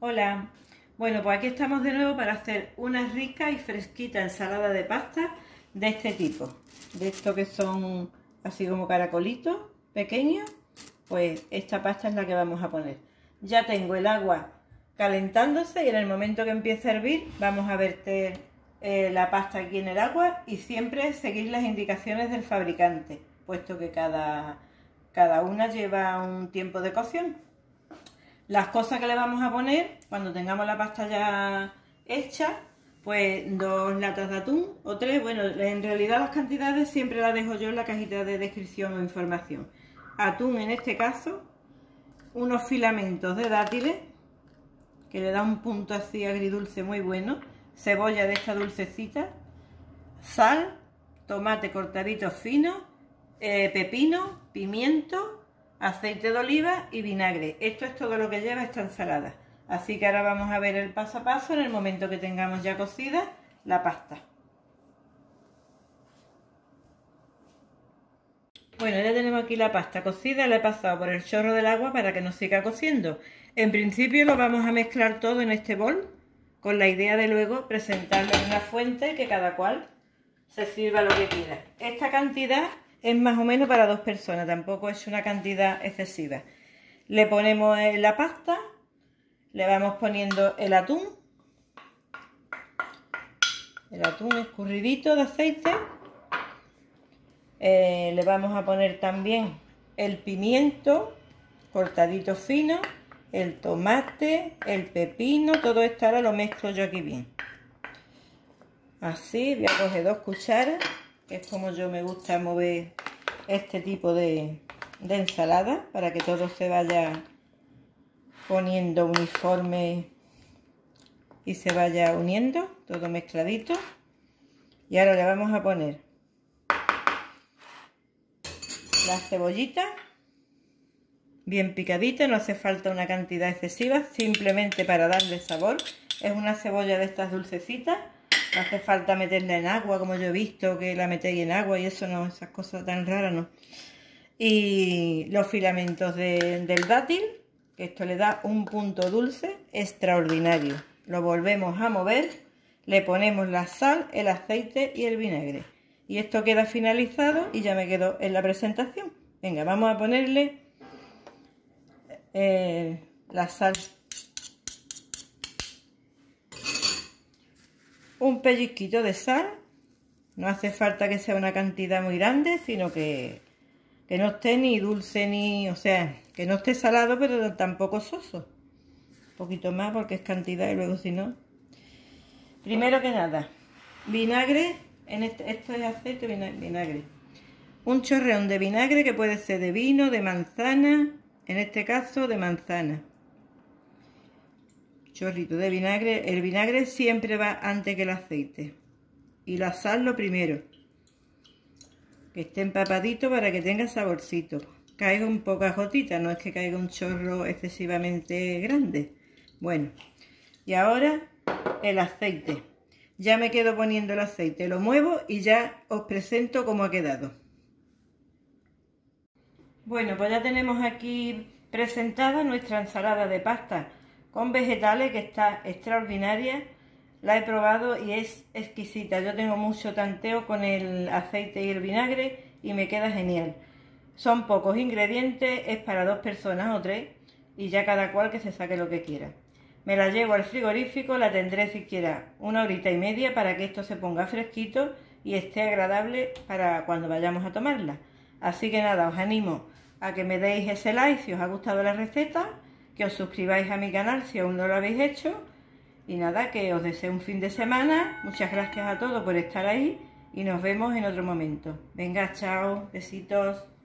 Hola, bueno, pues aquí estamos de nuevo para hacer una rica y fresquita ensalada de pasta de este tipo, de estos que son así como caracolitos pequeños. Pues esta pasta es la que vamos a poner. Ya tengo el agua calentándose y en el momento que empiece a hervir vamos a verter la pasta aquí en el agua, y siempre seguir las indicaciones del fabricante, puesto que cada una lleva un tiempo de cocción. Las cosas que le vamos a poner cuando tengamos la pasta ya hecha, pues 2 latas de atún o 3, bueno, en realidad las cantidades siempre las dejo yo en la cajita de descripción o información. Atún en este caso, unos filamentos de dátiles, que le da un punto así agridulce muy bueno, cebolla de esta dulcecita, sal, tomate cortadito fino, pepino, pimiento, aceite de oliva y vinagre. Esto es todo lo que lleva esta ensalada. Así que ahora vamos a ver el paso a paso en el momento que tengamos ya cocida la pasta. Bueno, ya tenemos aquí la pasta cocida, la he pasado por el chorro del agua para que nos siga cociendo. En principio lo vamos a mezclar todo en este bol, con la idea de luego presentarlo en una fuente y que cada cual se sirva lo que quiera. Esta cantidad es más o menos para 2 personas, tampoco es una cantidad excesiva. Le ponemos la pasta, le vamos poniendo el atún escurridito de aceite, le vamos a poner también el pimiento cortadito fino, el tomate, el pepino, todo esto ahora lo mezclo yo aquí bien. Así, voy a coger 2 cucharas. Es como yo me gusta mover este tipo de ensalada, para que todo se vaya poniendo uniforme y se vaya uniendo, todo mezcladito. Y ahora le vamos a poner la cebollita, bien picadita, no hace falta una cantidad excesiva, simplemente para darle sabor. Es una cebolla de estas dulcecitas. No hace falta meterla en agua, como yo he visto que la metéis en agua y eso no, esas cosas tan raras no. Y los filamentos del dátil, que esto le da un punto dulce extraordinario. Lo volvemos a mover, le ponemos la sal, el aceite y el vinagre. Y esto queda finalizado y ya me quedo en la presentación. Venga, vamos a ponerle la sal. Un pellizquito de sal, no hace falta que sea una cantidad muy grande, sino que no esté ni dulce ni, o sea, que no esté salado pero tampoco soso. Un poquito más porque es cantidad y luego si no. Primero que nada, vinagre, en esto es aceite, vinagre. Un chorreón de vinagre, que puede ser de vino, de manzana, en este caso de manzana. Chorrito de vinagre, el vinagre siempre va antes que el aceite, y la sal lo primero, que esté empapadito para que tenga saborcito, caiga un pocas gotitas, no es que caiga un chorro excesivamente grande. Bueno, y ahora el aceite, ya me quedo poniendo el aceite, lo muevo y ya os presento cómo ha quedado. Bueno, pues ya tenemos aquí presentada nuestra ensalada de pasta con vegetales, que está extraordinaria. La he probado y es exquisita. Yo tengo mucho tanteo con el aceite y el vinagre y me queda genial. Son pocos ingredientes, es para 2 personas o 3, y ya cada cual que se saque lo que quiera. Me la llevo al frigorífico, la tendré siquiera 1 horita y media para que esto se ponga fresquito y esté agradable para cuando vayamos a tomarla. Así que nada, os animo a que me deis ese like si os ha gustado la receta, que os suscribáis a mi canal si aún no lo habéis hecho, y nada, que os deseo un fin de semana. Muchas gracias a todos por estar ahí y nos vemos en otro momento. Venga, chao, besitos.